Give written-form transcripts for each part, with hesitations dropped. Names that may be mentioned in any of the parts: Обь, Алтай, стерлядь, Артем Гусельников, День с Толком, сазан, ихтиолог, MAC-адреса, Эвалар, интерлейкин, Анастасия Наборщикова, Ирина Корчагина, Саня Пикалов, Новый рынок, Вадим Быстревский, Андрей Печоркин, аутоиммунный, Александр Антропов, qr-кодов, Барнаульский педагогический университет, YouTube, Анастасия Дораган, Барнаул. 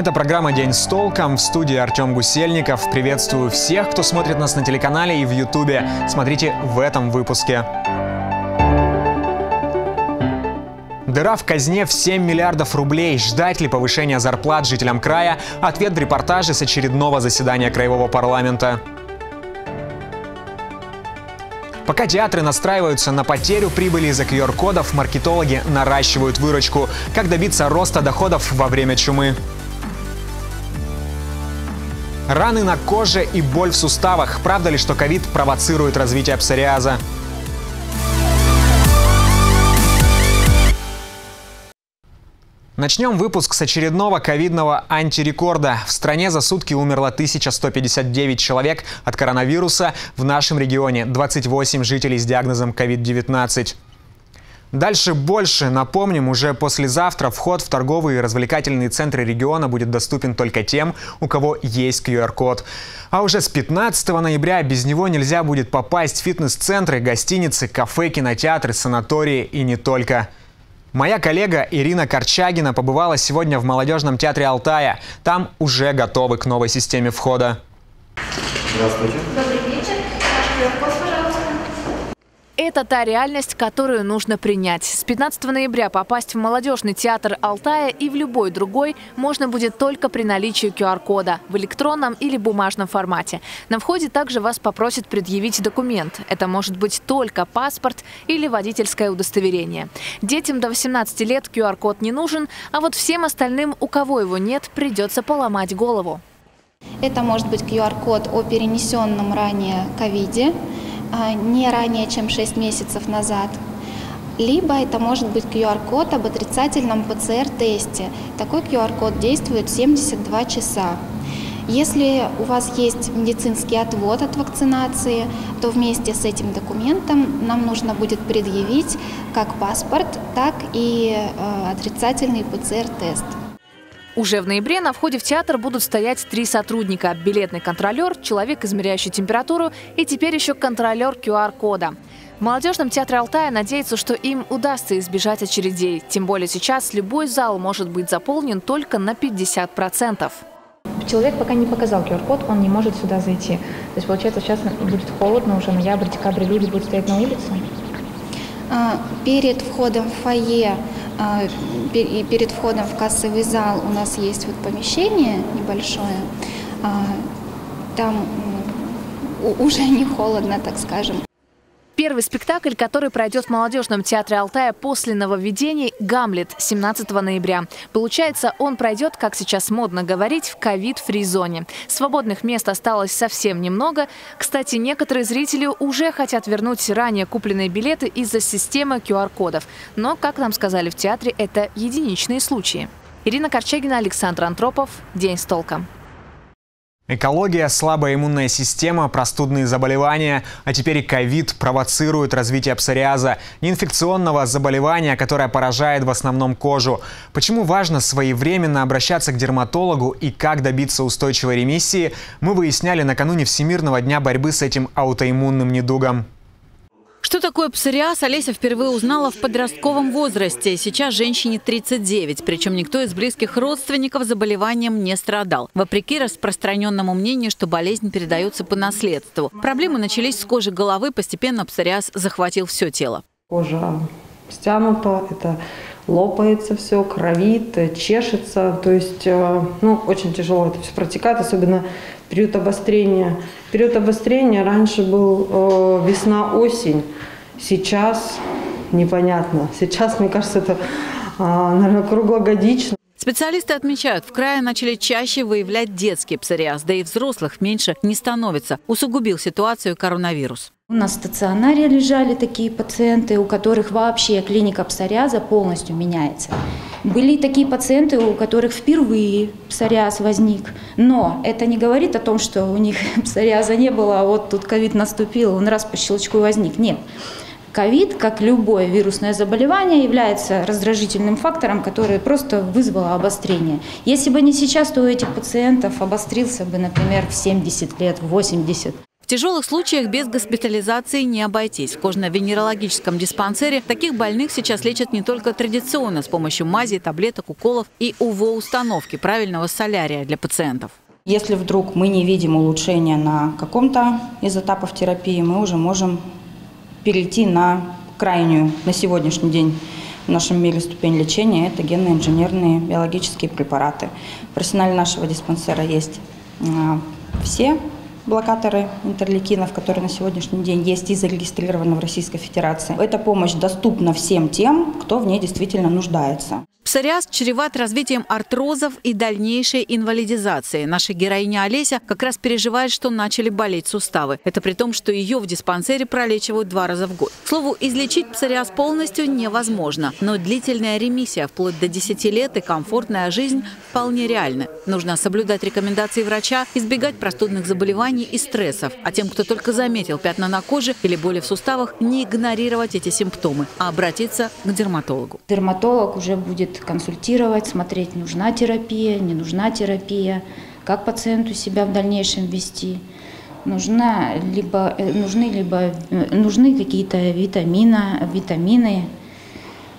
Это программа «День с толком». В студии Артем Гусельников. Приветствую всех, кто смотрит нас на телеканале и в Ютубе. Смотрите в этом выпуске. Дыра в казне в 7 миллиардов рублей. Ждать ли повышения зарплат жителям края? Ответ в репортаже с очередного заседания Краевого парламента. Пока театры настраиваются на потерю прибыли из-за QR-кодов, маркетологи наращивают выручку. Как добиться роста доходов во время чумы? Раны на коже и боль в суставах. Правда ли, что ковид провоцирует развитие псориаза? Начнем выпуск с очередного ковидного антирекорда. В стране за сутки умерло 1159 человек от коронавируса. В нашем регионе 28 жителей с диагнозом COVID-19. Дальше больше. Напомним, уже послезавтра вход в торговые и развлекательные центры региона будет доступен только тем, у кого есть QR-код. А уже с 15 ноября без него нельзя будет попасть в фитнес-центры, гостиницы, кафе, кинотеатры, санатории и не только. Моя коллега Ирина Корчагина побывала сегодня в Молодежном театре Алтая. Там уже готовы к новой системе входа. Здравствуйте. Добрый вечер. Ваш QR-код, пожалуйста. Это та реальность, которую нужно принять. С 15 ноября попасть в Молодежный театр Алтая и в любой другой можно будет только при наличии QR-кода в электронном или бумажном формате. На входе также вас попросят предъявить документ. Это может быть только паспорт или водительское удостоверение. Детям до 18 лет QR-код не нужен, а вот всем остальным, у кого его нет, придется поломать голову. Это может быть QR-код о перенесенном ранее ковиде, не ранее, чем 6 месяцев назад. Либо это может быть QR-код об отрицательном ПЦР-тесте. Такой QR-код действует 72 часа. Если у вас есть медицинский отвод от вакцинации, то вместе с этим документом нам нужно будет предъявить как паспорт, так и отрицательный ПЦР-тест. Уже в ноябре на входе в театр будут стоять 3 сотрудника – билетный контролер, человек, измеряющий температуру, и теперь еще контролер QR-кода. В Молодежном театре Алтая надеются, что им удастся избежать очередей. Тем более сейчас любой зал может быть заполнен только на 50%. Человек пока не показал QR-код, он не может сюда зайти. То есть, получается, сейчас будет холодно, уже ноябрь, декабрь, люди будут стоять на улице. Перед входом в фойе и перед входом в кассовый зал у нас есть вот помещение небольшое. Там уже не холодно, так скажем. Первый спектакль, который пройдет в Молодежном театре Алтая после нововведений – «Гамлет» 17 ноября. Получается, он пройдет, как сейчас модно говорить, в ковид-фри-зоне. Свободных мест осталось совсем немного. Кстати, некоторые зрители уже хотят вернуть ранее купленные билеты из-за системы QR-кодов. Но, как нам сказали в театре, это единичные случаи. Ирина Корчагина, Александр Антропов. День с толком. Экология, слабая иммунная система, простудные заболевания, а теперь и ковид провоцирует развитие псориаза, неинфекционного заболевания, которое поражает в основном кожу. Почему важно своевременно обращаться к дерматологу и как добиться устойчивой ремиссии, мы выясняли накануне Всемирного дня борьбы с этим аутоиммунным недугом. Что такое псориаз, Олеся впервые узнала в подростковом возрасте. Сейчас женщине 39, причем никто из близких родственников заболеванием не страдал. Вопреки распространенному мнению, что болезнь передается по наследству. Проблемы начались с кожи головы, постепенно псориаз захватил все тело. Кожа стянута, это лопается все, кровит, чешется. То есть, очень тяжело это все протекает, особенно период обострения. Период обострения раньше был весна-осень, сейчас непонятно. Сейчас, мне кажется, это, наверное, круглогодично. Специалисты отмечают, в крае начали чаще выявлять детский псориаз, да и взрослых меньше не становится. Усугубил ситуацию коронавирус. У нас в стационаре лежали такие пациенты, у которых вообще клиника псориаза полностью меняется. Были такие пациенты, у которых впервые псориаз возник. Но это не говорит о том, что у них псориаза не было, а вот тут ковид наступил, он раз по щелчку возник. Нет. Ковид, как любое вирусное заболевание, является раздражительным фактором, который просто вызвало обострение. Если бы не сейчас, то у этих пациентов обострился бы, например, в 70 лет, в 80. В тяжелых случаях без госпитализации не обойтись. В кожно-венерологическом диспансере таких больных сейчас лечат не только традиционно с помощью мазей, таблеток, уколов и УВО-установки правильного солярия для пациентов. Если вдруг мы не видим улучшения на каком-то из этапов терапии, мы уже можем перейти на крайнюю, на сегодняшний день в нашем мире ступень лечения – это генно-инженерные биологические препараты. В арсенале нашего диспансера есть все блокаторы интерлейкинов, которые на сегодняшний день есть и зарегистрированы в Российской Федерации. Эта помощь доступна всем тем, кто в ней действительно нуждается. Псориаз чреват развитием артрозов и дальнейшей инвалидизации. Наша героиня Олеся как раз переживает, что начали болеть суставы. Это при том, что ее в диспансере пролечивают 2 раза в год. К слову, излечить псориаз полностью невозможно. Но длительная ремиссия вплоть до 10 лет и комфортная жизнь вполне реальны. Нужно соблюдать рекомендации врача, избегать простудных заболеваний и стрессов. А тем, кто только заметил пятна на коже или боли в суставах, не игнорировать эти симптомы, а обратиться к дерматологу. Дерматолог уже будет консультировать, смотреть, нужна терапия, не нужна терапия, как пациенту себя в дальнейшем вести, нужны какие-то витамины,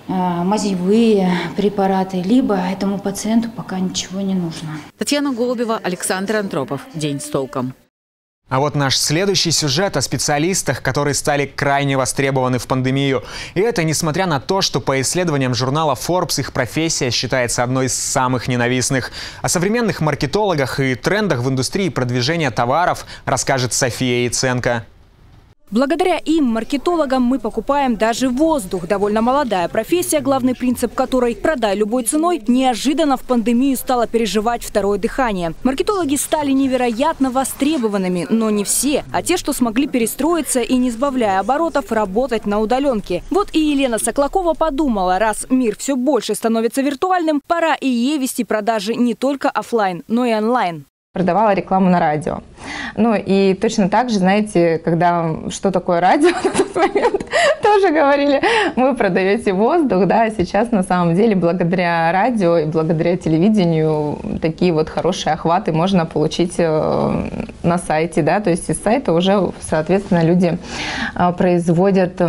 мазевые препараты, либо этому пациенту пока ничего не нужно. Татьяна Голубева, Александр Антропов. День с толком. А вот наш следующий сюжет о специалистах, которые стали крайне востребованы в пандемию. И это несмотря на то, что по исследованиям журнала Forbes их профессия считается одной из самых ненавистных. О современных маркетологах и трендах в индустрии продвижения товаров расскажет София Яценко. Благодаря им, маркетологам, мы покупаем даже воздух. Довольно молодая профессия, главный принцип которой «продай любой ценой», неожиданно в пандемию стала переживать второе дыхание. Маркетологи стали невероятно востребованными, но не все, а те, что смогли перестроиться и, не сбавляя оборотов, работать на удаленке. Вот и Елена Соклакова подумала, раз мир все больше становится виртуальным, пора и ей вести продажи не только офлайн, но и онлайн. Продавала рекламу на радио. Ну и точно так же, знаете, когда что такое радио, на тот момент тоже говорили, вы продаете воздух, да, сейчас на самом деле благодаря радио и благодаря телевидению такие вот хорошие охваты можно получить на сайте, да, то есть из сайта уже, соответственно, люди производят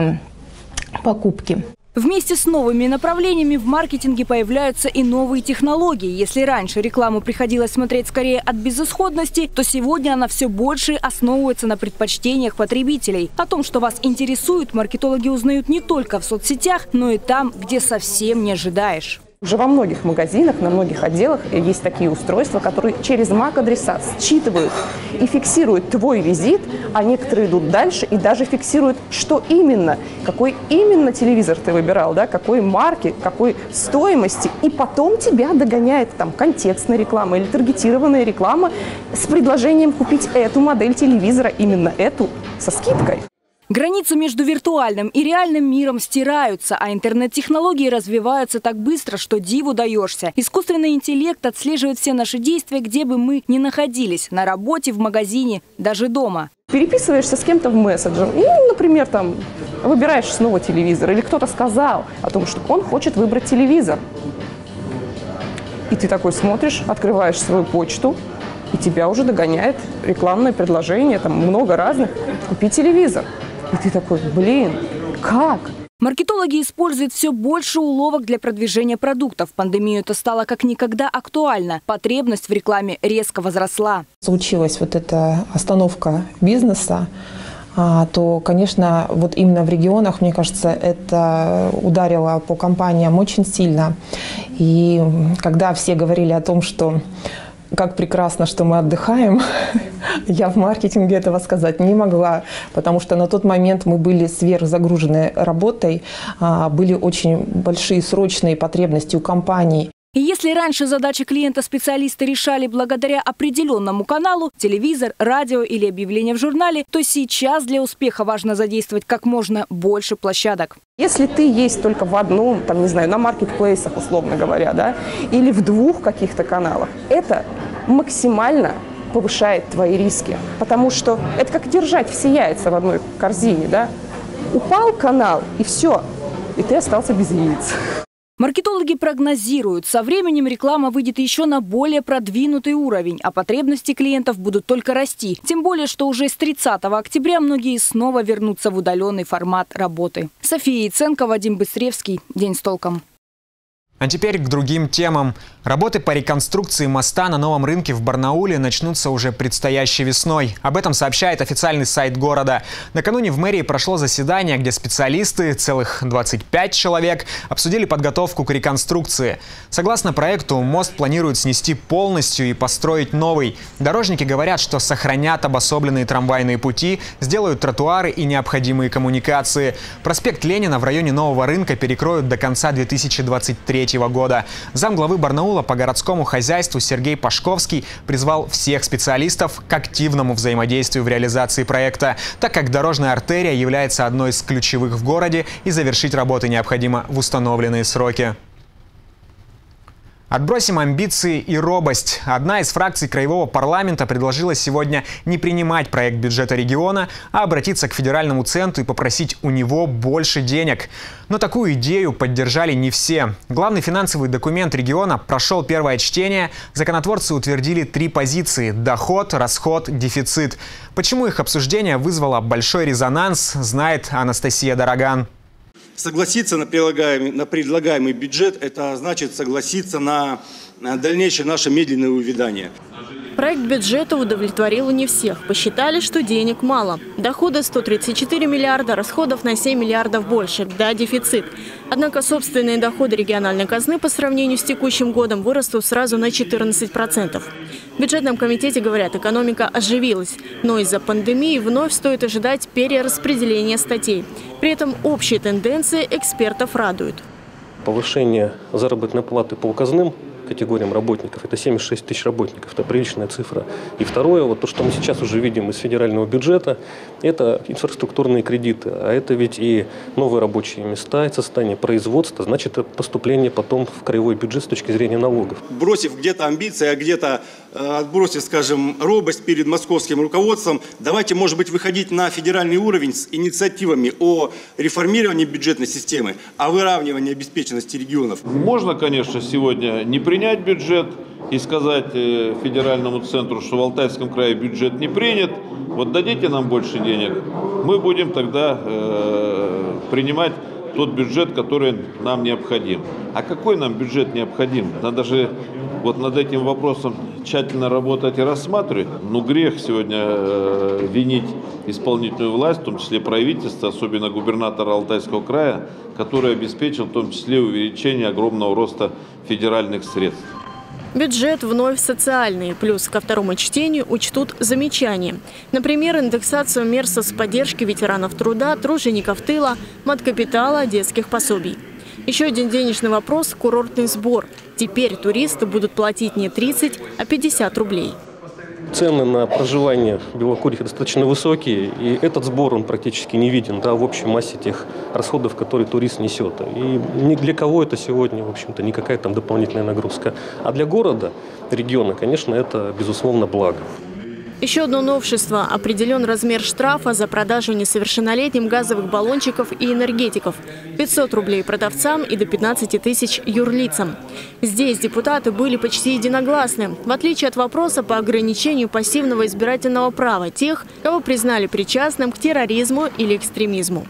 покупки. Вместе с новыми направлениями в маркетинге появляются и новые технологии. Если раньше рекламу приходилось смотреть скорее от безысходности, то сегодня она все больше основывается на предпочтениях потребителей. О том, что вас интересует, маркетологи узнают не только в соцсетях, но и там, где совсем не ожидаешь. Уже во многих магазинах, на многих отделах есть такие устройства, которые через MAC-адреса считывают и фиксируют твой визит, а некоторые идут дальше и даже фиксируют, что именно, какой именно телевизор ты выбирал, да, какой марки, какой стоимости. И потом тебя догоняет там контекстная реклама или таргетированная реклама с предложением купить эту модель телевизора, именно эту, со скидкой. Границы между виртуальным и реальным миром стираются, а интернет-технологии развиваются так быстро, что диву даешься. Искусственный интеллект отслеживает все наши действия, где бы мы ни находились – на работе, в магазине, даже дома. Переписываешься с кем-то в мессенджер и, например, там, выбираешь снова телевизор. Или кто-то сказал о том, что он хочет выбрать телевизор. И ты такой смотришь, открываешь свою почту, и тебя уже догоняет рекламное предложение, там много разных «купи телевизор». И ты такой, блин, как? Маркетологи используют все больше уловок для продвижения продуктов. В пандемию это стало как никогда актуально. Потребность в рекламе резко возросла. Случилась вот эта остановка бизнеса, то, конечно, вот именно в регионах, мне кажется, это ударило по компаниям очень сильно. И когда все говорили о том, что как прекрасно, что мы отдыхаем, я в маркетинге этого сказать не могла, потому что на тот момент мы были сверхзагружены работой, были очень большие срочные потребности у компаний. И если раньше задачи клиента специалисты решали благодаря определенному каналу – телевизор, радио или объявление в журнале, то сейчас для успеха важно задействовать как можно больше площадок. Если ты есть только в одном, там, не знаю, на маркетплейсах, условно говоря, да, или в 2 каких-то каналах, это максимально повышает твои риски. Потому что это как держать все яйца в одной корзине, да. Упал канал, и все, и ты остался без яиц. Маркетологи прогнозируют, со временем реклама выйдет еще на более продвинутый уровень, а потребности клиентов будут только расти. Тем более, что уже с 30 октября многие снова вернутся в удаленный формат работы. София Яценко, Вадим Быстревский. День с толком. А теперь к другим темам. Работы по реконструкции моста на новом рынке в Барнауле начнутся уже предстоящей весной. Об этом сообщает официальный сайт города. Накануне в мэрии прошло заседание, где специалисты, целых 25 человек, обсудили подготовку к реконструкции. Согласно проекту, мост планируют снести полностью и построить новый. Дорожники говорят, что сохранят обособленные трамвайные пути, сделают тротуары и необходимые коммуникации. Проспект Ленина в районе нового рынка перекроют до конца 2023 года. Замглавы Барнаула по городскому хозяйству Сергей Пашковский призвал всех специалистов к активному взаимодействию в реализации проекта, так как дорожная артерия является одной из ключевых в городе, и завершить работы необходимо в установленные сроки. Отбросим амбиции и робость. Одна из фракций Краевого парламента предложила сегодня не принимать проект бюджета региона, а обратиться к федеральному центру и попросить у него больше денег. Но такую идею поддержали не все. Главный финансовый документ региона прошел первое чтение. Законотворцы утвердили три позиции – доход, расход, дефицит. Почему их обсуждение вызвало большой резонанс, знает Анастасия Дораган. Согласиться на предлагаемый бюджет – это значит согласиться на дальнейшее наше медленное увядание. Проект бюджета удовлетворил не всех. Посчитали, что денег мало. Доходы 134 миллиарда, расходов на 7 миллиардов больше. Да, дефицит. Однако собственные доходы региональной казны по сравнению с текущим годом вырастут сразу на 14%. В бюджетном комитете говорят, экономика оживилась. Но из-за пандемии вновь стоит ожидать перераспределения статей. При этом общие тенденции экспертов радуют. Повышение заработной платы по указным категориям работников. Это 76 тысяч работников, это приличная цифра. И второе, вот то, что мы сейчас уже видим из федерального бюджета, это инфраструктурные кредиты. А это ведь и новые рабочие места, и состояние производства, значит, поступление потом в краевой бюджет с точки зрения налогов. Бросив где-то амбиции, а где-то отбросив, скажем, робость перед московским руководством, давайте, может быть, выходить на федеральный уровень с инициативами о реформировании бюджетной системы, о выравнивании обеспеченности регионов. Можно, конечно, сегодня не принять бюджет и сказать федеральному центру, что в Алтайском крае бюджет не принят, вот дадите нам больше денег, мы будем тогда принимать тот бюджет, который нам необходим. А какой нам бюджет необходим? Надо же вот над этим вопросом тщательно работать и рассматривать. Ну, грех сегодня винить исполнительную власть, в том числе правительство, особенно губернатора Алтайского края, который обеспечил в том числе увеличение огромного роста федеральных средств. Бюджет вновь социальный. Плюс ко второму чтению учтут замечания. Например, индексацию мер соцподдержки ветеранов труда, тружеников тыла, маткапитала, детских пособий. Еще один денежный вопрос – курортный сбор. Теперь туристы будут платить не 30, а 50 рублей. Цены на проживание в Белокурихе достаточно высокие, и этот сбор он практически не виден, да, в общей массе тех расходов, которые турист несет. И ни для кого это сегодня, в общем-то, никакая там дополнительная нагрузка. А для города, региона, конечно, это, безусловно, благо. Еще одно новшество. Определен размер штрафа за продажу несовершеннолетним газовых баллончиков и энергетиков. 500 рублей продавцам и до 15 тысяч юрлицам. Здесь депутаты были почти единогласны. В отличие от вопроса по ограничению пассивного избирательного права тех, кого признали причастным к терроризму или экстремизму.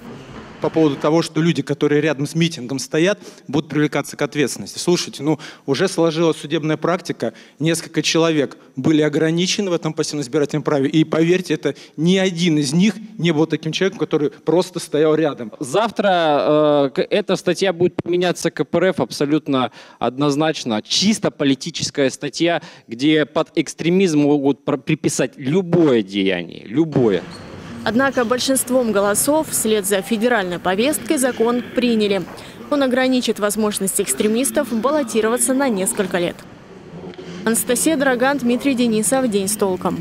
По поводу того, что люди, которые рядом с митингом стоят, будут привлекаться к ответственности. Слушайте, ну уже сложилась судебная практика, несколько человек были ограничены в этом пассивном избирательном праве, и поверьте, это ни один из них не был таким человеком, который просто стоял рядом. Завтра эта статья будет применяться к КПРФ абсолютно однозначно. Чисто политическая статья, где под экстремизм могут приписать любое деяние, любое. Однако большинством голосов вслед за федеральной повесткой закон приняли. Он ограничит возможность экстремистов баллотироваться на несколько лет. Анастасия Дораган, Дмитрий Денисов. День с толком.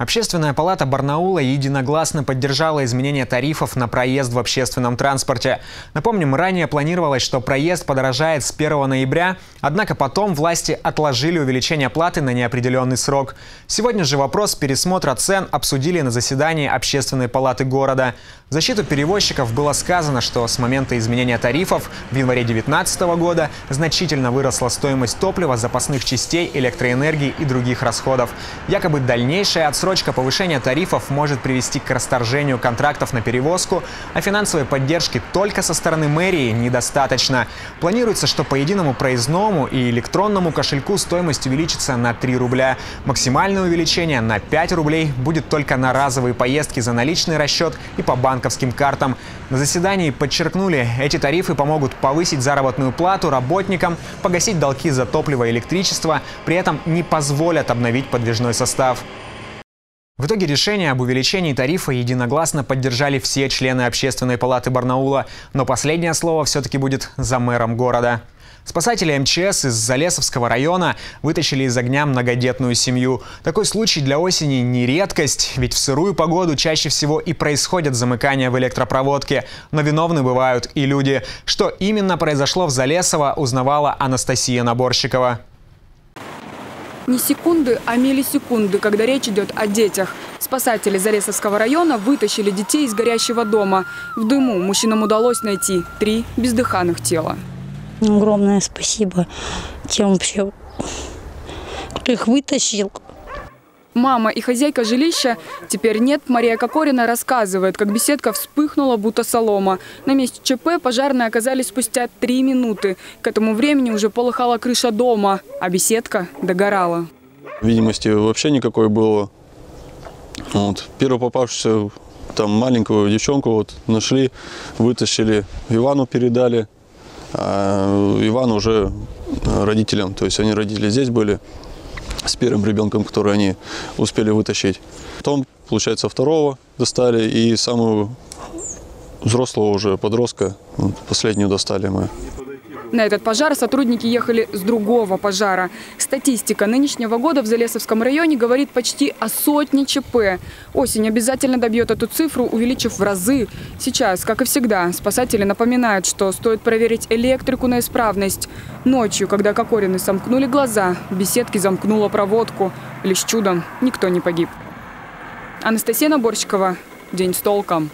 Общественная палата Барнаула единогласно поддержала изменение тарифов на проезд в общественном транспорте. Напомним, ранее планировалось, что проезд подорожает с 1 ноября, однако потом власти отложили увеличение платы на неопределенный срок. Сегодня же вопрос пересмотра цен обсудили на заседании общественной палаты города. В защиту перевозчиков было сказано, что с момента изменения тарифов в январе 2019 года значительно выросла стоимость топлива, запасных частей, электроэнергии и других расходов. Якобы дальнейшая отсрочка повышение тарифов может привести к расторжению контрактов на перевозку, а финансовой поддержки только со стороны мэрии недостаточно. Планируется, что по единому проездному и электронному кошельку стоимость увеличится на 3 рубля. Максимальное увеличение на 5 рублей будет только на разовые поездки за наличный расчет и по банковским картам. На заседании подчеркнули, эти тарифы помогут повысить заработную плату работникам, погасить долги за топливо и электричество, при этом не позволят обновить подвижной состав. В итоге решение об увеличении тарифа единогласно поддержали все члены общественной палаты Барнаула, но последнее слово все-таки будет за мэром города. Спасатели МЧС из Залесовского района вытащили из огня многодетную семью. Такой случай для осени не редкость, ведь в сырую погоду чаще всего и происходят замыкания в электропроводке. Но виновны бывают и люди. Что именно произошло в Залесово, узнавала Анастасия Наборщикова. Не секунды, а миллисекунды, когда речь идет о детях. Спасатели Залесовского района вытащили детей из горящего дома. В дыму мужчинам удалось найти 3 бездыханных тела. Огромное спасибо тем вообще, кто их вытащил. Мама и хозяйка жилища «Теперь нет» Мария Кокорина рассказывает, как беседка вспыхнула, будто солома. На месте ЧП пожарные оказались спустя 3 минуты. К этому времени уже полыхала крыша дома, а беседка догорала. Видимости вообще никакой было. Вот. Первую попавшуюся там маленькую девчонку вот нашли, вытащили, Ивану передали. А Иван уже родителям, то есть они родители здесь были. С первым ребенком, который они успели вытащить. Потом, получается, второго достали и самую взрослого уже подростка, последнюю достали мы. На этот пожар сотрудники ехали с другого пожара. Статистика нынешнего года в Залесовском районе говорит почти о 100 ЧП. Осень обязательно добьет эту цифру, увеличив в разы. Сейчас, как и всегда, спасатели напоминают, что стоит проверить электрику на исправность. Ночью, когда Кокорины сомкнули глаза, беседки замкнула проводку. Лишь чудом никто не погиб. Анастасия Наборщикова, «День с толком».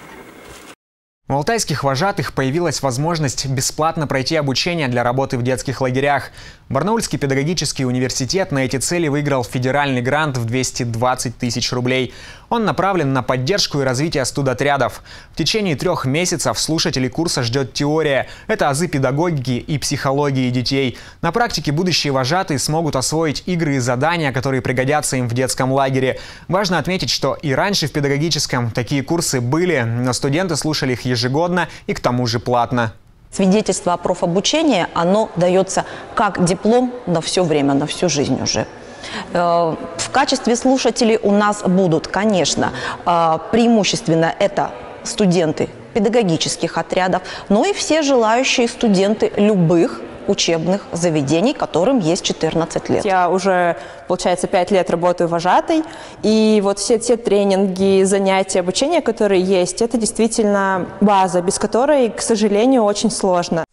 У алтайских вожатых появилась возможность бесплатно пройти обучение для работы в детских лагерях. Барнаульский педагогический университет на эти цели выиграл федеральный грант в 220 тысяч рублей. Он направлен на поддержку и развитие студотрядов. В течение 3 месяцев слушателей курса ждет теория. Это азы педагогики и психологии детей. На практике будущие вожатые смогут освоить игры и задания, которые пригодятся им в детском лагере. Важно отметить, что и раньше в педагогическом такие курсы были, но студенты слушали их ежегодно и к тому же платно. Свидетельство о профобучении, оно дается как диплом на все время, на всю жизнь уже. В качестве слушателей у нас будут, конечно, преимущественно это студенты педагогических отрядов, но и все желающие студенты любых учебных заведений, которым есть 14 лет. Я уже, получается, 5 лет работаю вожатой, и вот все те тренинги, занятия, обучение, которые есть, это действительно база, без которой, к сожалению, очень сложно.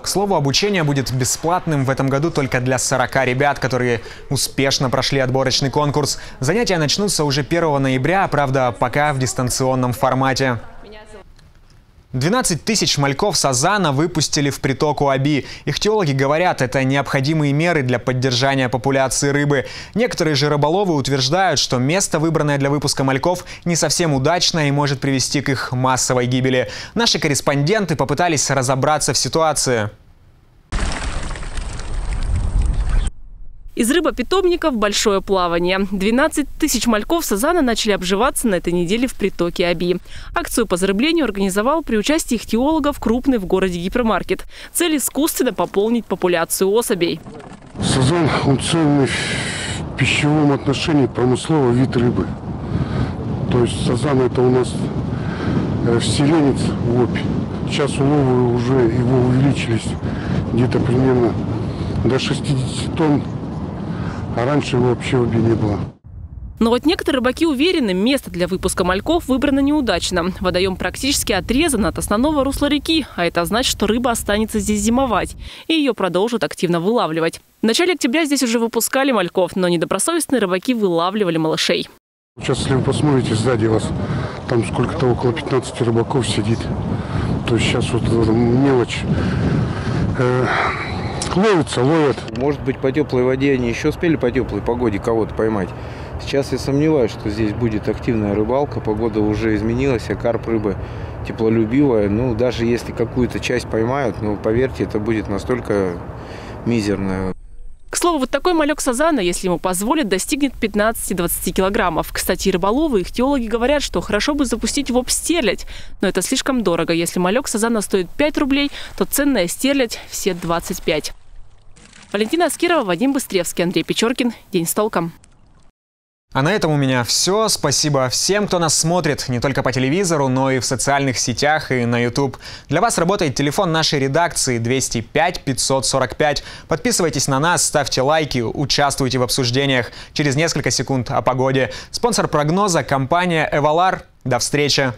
К слову, обучение будет бесплатным в этом году только для 40 ребят, которые успешно прошли отборочный конкурс. Занятия начнутся уже 1 ноября, правда, пока в дистанционном формате. 12 тысяч мальков сазана выпустили в притоку Оби. Ихтиологи говорят, это необходимые меры для поддержания популяции рыбы. Некоторые же рыболовы утверждают, что место, выбранное для выпуска мальков, не совсем удачно и может привести к их массовой гибели. Наши корреспонденты попытались разобраться в ситуации. Из рыбопитомников большое плавание. 12 тысяч мальков сазана начали обживаться на этой неделе в притоке Оби. Акцию по зарыблению организовал при участии ихтиологов крупный в городе гипермаркет. Цель – искусственно пополнить популяцию особей. Сазан – он ценный в пищевом отношении промысловый вид рыбы. То есть сазан – это у нас вселенец в Обь. Сейчас уловы уже его увеличились где-то примерно до 60 тонн. А раньше его вообще в Обе не было. Но вот некоторые рыбаки уверены, место для выпуска мальков выбрано неудачно. Водоем практически отрезан от основного русла реки, а это значит, что рыба останется здесь зимовать, и ее продолжат активно вылавливать. В начале октября здесь уже выпускали мальков, но недобросовестные рыбаки вылавливали малышей. Сейчас, если вы посмотрите, сзади вас там сколько-то около 15 рыбаков сидит. То есть сейчас вот мелочь ловят. Может быть, по теплой воде они еще успели по теплой погоде кого-то поймать. Сейчас я сомневаюсь, что здесь будет активная рыбалка. Погода уже изменилась, а карп рыбы теплолюбивая. Ну, даже если какую-то часть поймают, ну, поверьте, это будет настолько мизерная. К слову, вот такой малек сазана, если ему позволят, достигнет 15-20 килограммов. Кстати, рыболовы и ихтиологи говорят, что хорошо бы запустить в Обь стерлядь. Но это слишком дорого. Если малек сазана стоит 5 рублей, то ценная стерлядь все 25. Валентина Аскирова, Вадим Быстревский, Андрей Печоркин. День с толком. А на этом у меня все. Спасибо всем, кто нас смотрит не только по телевизору, но и в социальных сетях и на YouTube. Для вас работает телефон нашей редакции 205 545. Подписывайтесь на нас, ставьте лайки, участвуйте в обсуждениях. Через несколько секунд о погоде. Спонсор прогноза – компания «Эвалар». До встречи!